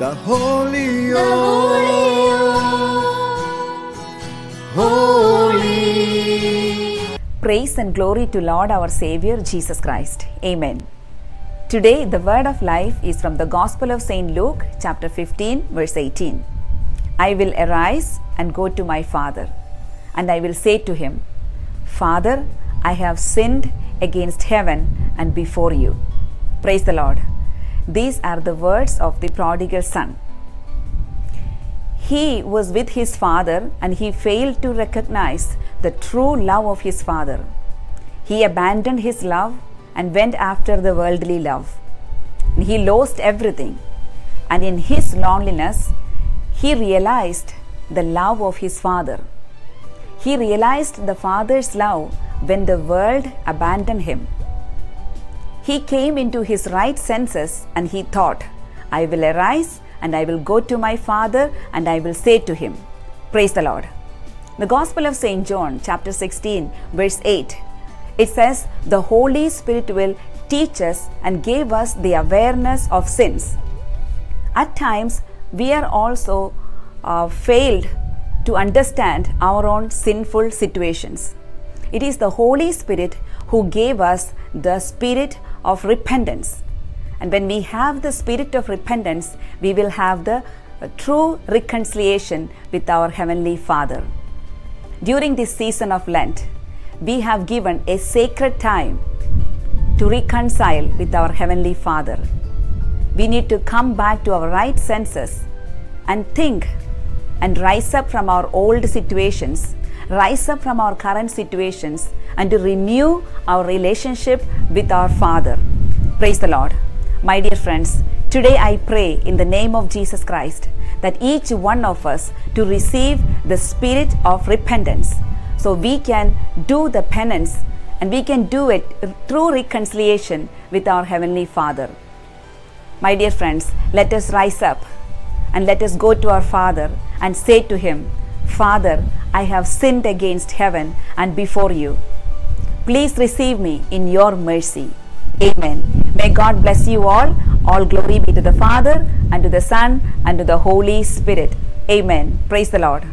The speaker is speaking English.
The Holy O. Praise and glory to Lord our Savior Jesus Christ. Amen. Today the word of life is from the Gospel of St. Luke chapter 15 verse 18. I will arise and go to my father, and I will say to him, Father, I have sinned against heaven and before you. Praise the Lord. These are the words of the prodigal son. He was with his father and he failed to recognize the true love of his father. He abandoned his love and went after the worldly love. And he lost everything. And in his loneliness, he realized the love of his father. He realized the father's love when the world abandoned him. He came into his right senses and he thought, I will arise and I will go to my father and I will say to him. Praise the Lord. The Gospel of St. John chapter 16 verse 8. It says, the Holy Spirit will teach us and give us the awareness of sins. At times we are also failed to understand our own sinful situations. It is the Holy Spirit who gave us the spirit of repentance. And when we have the spirit of repentance, we will have the true reconciliation with our Heavenly Father. During this season of Lent, we have given a sacred time to reconcile with our Heavenly Father. We need to come back to our right senses and think and rise up from our old situations, rise up from our current situations, and to renew our relationship with our Father. Praise the Lord. My dear friends, today I pray in the name of Jesus Christ that each one of us to receive the spirit of repentance, so we can do the penance and we can do it through reconciliation with our Heavenly Father. My dear friends, let us rise up and let us go to our Father and say to him, Father, I have sinned against heaven and before you. Please receive me in your mercy. Amen. May God bless you all. All glory be to the Father, and to the Son, and to the Holy Spirit. Amen. Praise the Lord.